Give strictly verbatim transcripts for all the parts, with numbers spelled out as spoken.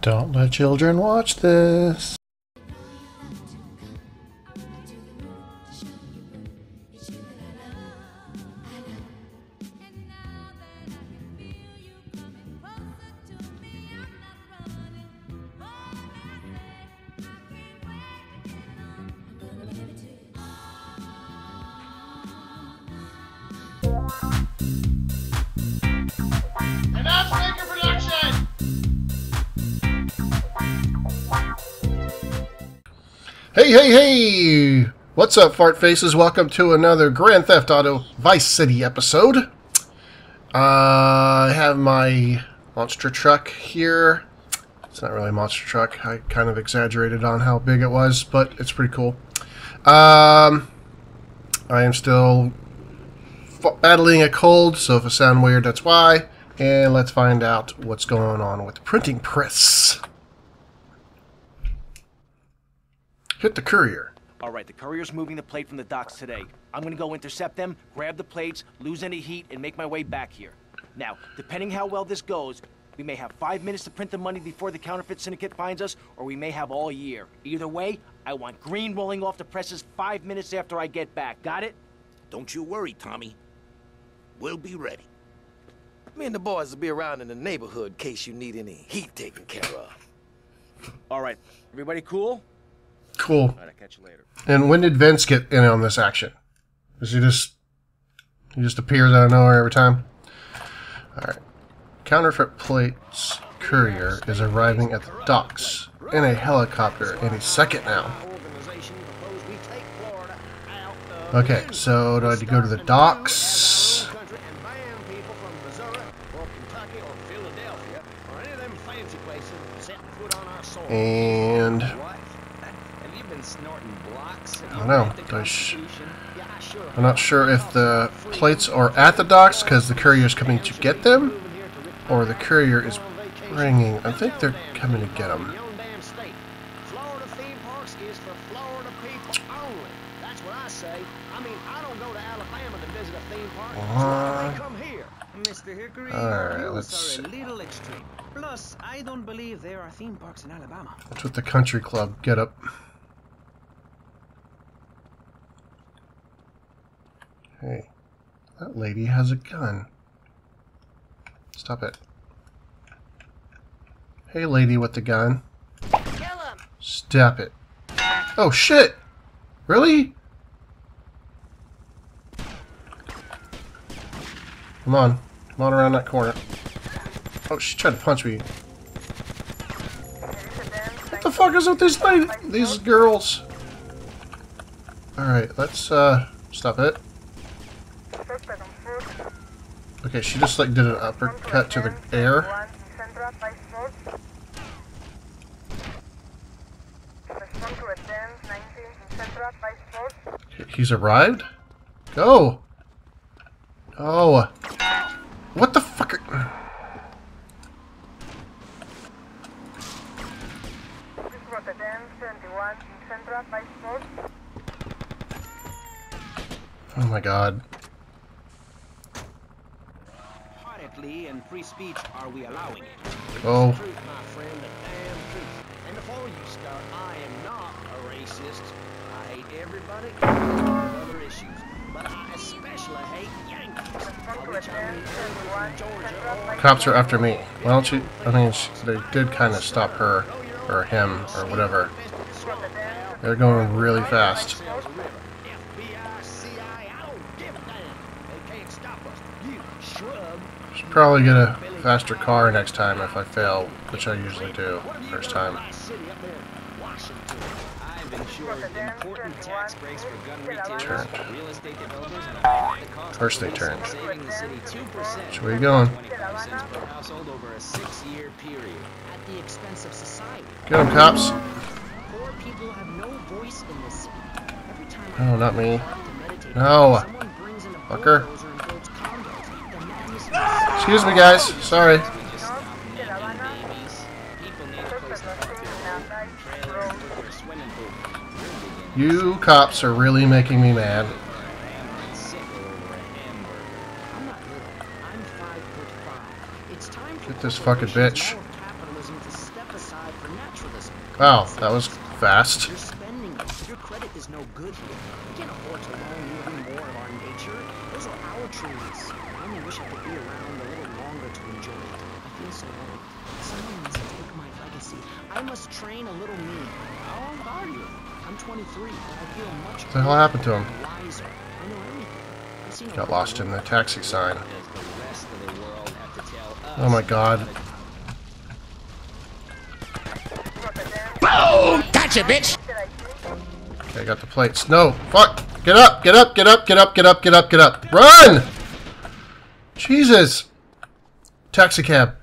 Don't let children watch this. And that's Maker Production! Hey, hey, hey! What's up, fart faces? Welcome to another Grand Theft Auto Vice City episode. Uh, I have my monster truck here. It's not really a monster truck. I kind of exaggerated on how big it was, but it's pretty cool. Um, I am still battling a cold, so if I sound weird, that's why. And let's find out what's going on with the printing press. Hit the courier. All right, the courier's moving the plate from the docks today. I'm going to go intercept them, grab the plates, lose any heat, and make my way back here. Now, depending how well this goes, we may have five minutes to print the money before the counterfeit syndicate finds us, or we may have all year. Either way, I want green rolling off the presses five minutes after I get back. Got it? Don't you worry, Tommy. We'll be ready. Me and the boys will be around in the neighborhood in case you need any heat taken care of. All right. Everybody cool? Cool. All right, I'll catch you later. And when did Vince get in on this action? Does he just... He just appears out of nowhere every time? All right. Counterfeit plates courier is arriving at the docks in a helicopter any second now. Okay, so do I have to go to the docks? And I don't know. I'm not sure if the plates are at the docks because the courier is coming to get them, or the courier is bringing. I think they're coming to get them. Alright, let's see. Plus, I don't believe there are theme parks in Alabama. That's what the country club get up. Hey, that lady has a gun. Stop it. Hey, lady with the gun. Kill him. Stop it. Oh, shit! Really? Come on. Come on around that corner. Oh, she tried to punch me. What the fuck is with these ladies? These girls? Alright, let's, uh, stop it. Okay, she just, like, did an uppercut to the air. Okay, he's arrived? Go! Oh! What the fuck are... Oh my god. Quietly and free speech are we allowing it? Oh. Truth, my friend, the damn truth. And before you start, I am not a racist. I hate everybody and other issues. But I especially hate Yankees. Cops are after me. Well, she, I mean, she, they did kind of stop her, or him, or whatever. They're going really fast. Should probably get a faster car next time if I fail, which I usually do first time. Turned. First they turned. So where are you going? Get him, cops. Oh, not me. No. Fucker. Excuse me, guys. Sorry. You cops are really making me mad. Get this fucking bitch. for naturalism. Wow, that was fast. You're spending it. Your credit is no good here. We can't afford to loan you any more of our nature. Those are our trees. I only wish I could be around a little longer to enjoy it. I feel so old. Someone must take my legacy. I must train a little me. How old are you? I'm twenty-three, but I feel much what the hell happened to him? Wiser. I know everything. Got lost in the taxi sign. Oh my god. Boom! Gotcha, bitch! Okay, I got the plates. No! Fuck! Get up! Get up! Get up! Get up! Get up! Get up! Get up! Run! Jesus! Taxi cab.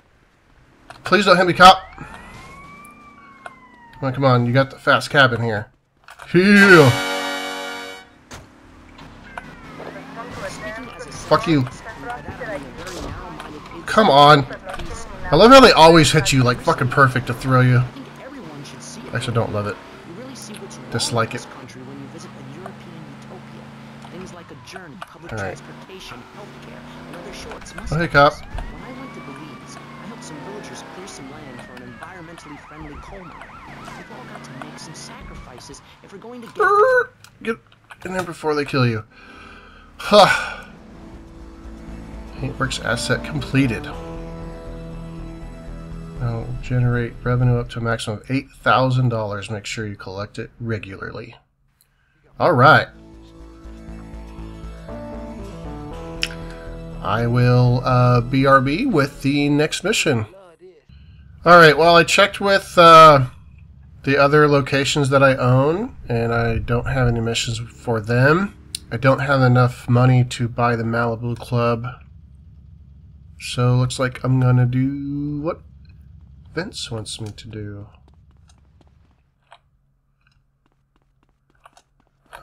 Please don't hit me, cop. Come on, come on. You got the fast cab in here. Yeah. Fuck you. Come on. I love how they always hit you like fucking perfect to throw you. Actually, don't love it. Dislike it. All right. Oh, hey, cop. Friendly coal mine. We've all got to make some sacrifices if we're going to get... get in there before they kill you. Huh. Paintworks asset completed. Now generate revenue up to a maximum of eight thousand dollars. Make sure you collect it regularly. Alright. I will uh, B R B with the next mission. Alright, well I checked with uh, the other locations that I own, and I don't have any missions for them. I don't have enough money to buy the Malibu Club. So looks like I'm gonna do what Vince wants me to do.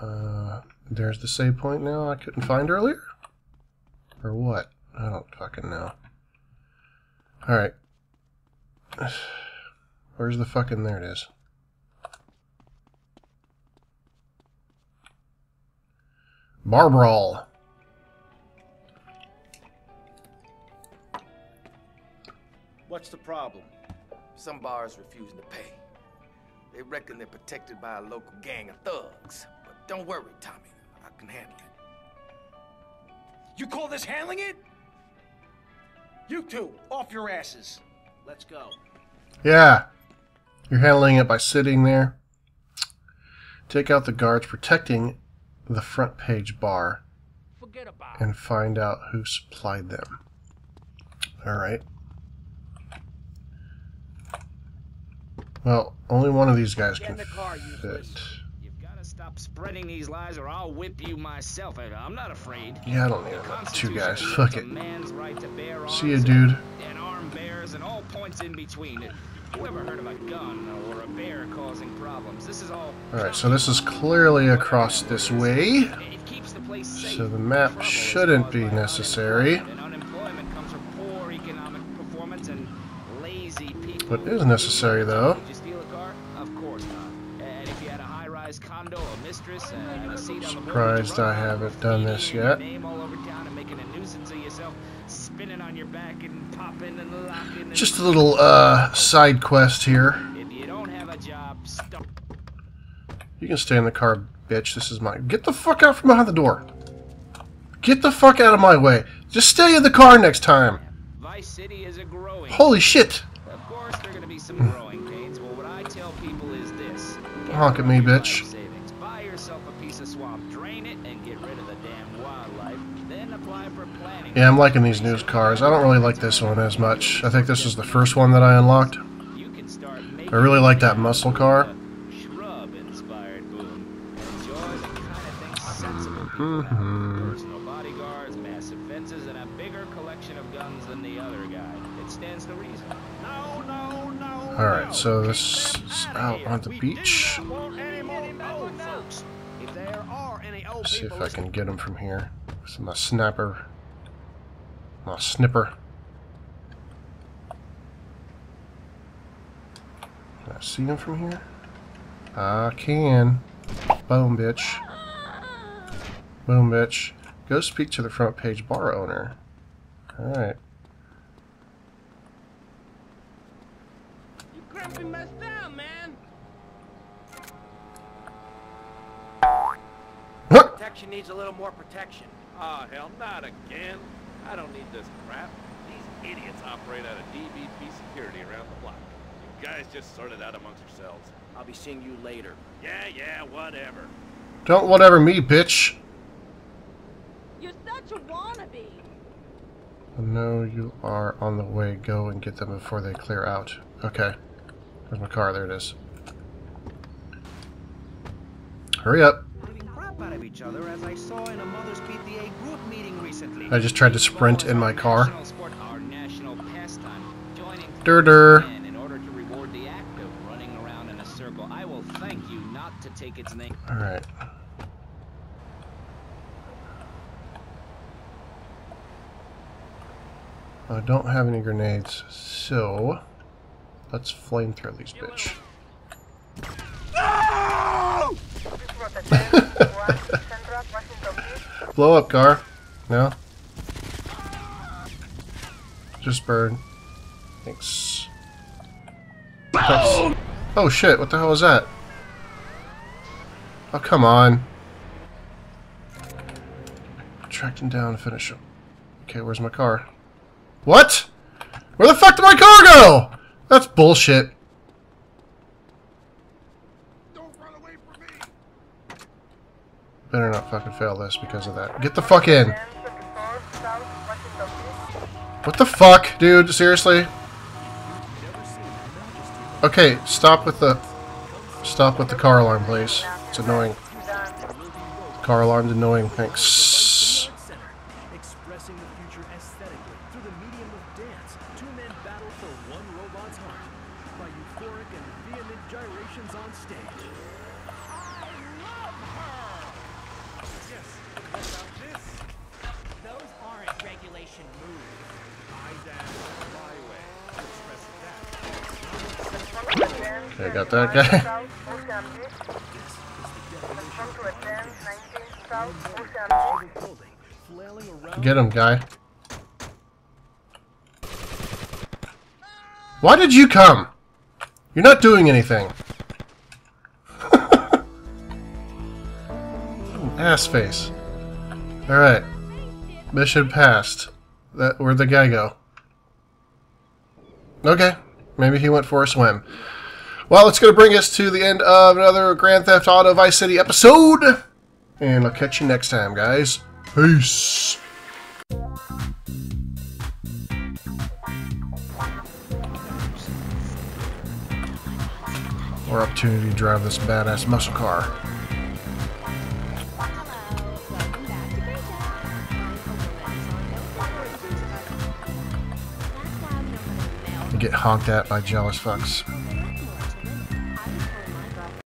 Uh, there's the save point now I couldn't find earlier? Or what? I don't fucking know. Alright. Where's the fucking... there it is. Bar Brawl. What's the problem? Some bars refusing to pay. They reckon they're protected by a local gang of thugs. But don't worry, Tommy. I can handle it. You call this handling it? You two, off your asses. Let's go. Yeah. You're handling it by sitting there. Take out the guards protecting the front page bar and find out who supplied them. Alright. Well, only one of these guys can fit. Stop spreading these lies or I'll whip you myself. I'm not afraid. Yeah, I don't need about two guys. Fuck it. Right, see ya, dude. And arm bears and all points in between. Whoever heard of a gun or a bear causing problems? This is all... Alright, so this is clearly across this way. It keeps the place safe. So the map shouldn't be necessary. And unemployment comes from poor economic performance and lazy people. What is necessary, though? Surprised I haven't done this yet. Just a little uh, side quest here. You can stay in the car, bitch. This is mine. Get the fuck out from behind the door. Get the fuck out of my way. Just stay in the car next time. Holy shit. Honk at me, bitch. Yeah, I'm liking these news cars. I don't really like this one as much. I think this is the first one that I unlocked. I really like that muscle car. Mm-hmm. Alright, so this is out on the beach. Let's see if I can get him from here with my sniper. My snipper. Can I see him from here? I can. Boom, bitch. Boom, bitch. Go speak to the front page bar owner. Alright. crimping messed down, man. Protection needs a little more protection. Oh, hell, not again. I don't need this crap. These idiots operate out of D V P security around the block. You guys just sort it out amongst yourselves. I'll be seeing you later. Yeah, yeah, whatever. Don't whatever me, bitch. You're such a wannabe. No, you are on the way. Go and get them before they clear out. Okay. Where's my car? There it is. Hurry up. Out of each other, as I saw in a mother's P T A group meeting recently. I just tried to sprint in my car. Durder. In order to reward the act of running around in a circle, I will thank you not to take its name. All right. I don't have any grenades, so let's flamethrow these bitch. Blow up, car. No. Just burn. Thanks. Thanks. Oh shit, what the hell was that? Oh, come on. Tracked him down and finish him. Okay, where's my car? What? Where the fuck did my car go? That's bullshit. Better not fucking fail this because of that. Get the fuck in! What the fuck, dude? Seriously? Okay, stop with the... Stop with the car alarm, please. It's annoying. The car alarm's annoying. Thanks. Okay, got that guy. Get him, guy. Why did you come? You're not doing anything. Ass face. Alright. Mission passed. That, where'd the guy go? Okay. Maybe he went for a swim. Well, it's going to bring us to the end of another Grand Theft Auto Vice City episode. And I'll catch you next time, guys. Peace. More opportunity to drive this badass muscle car. Get honked at by jealous fucks.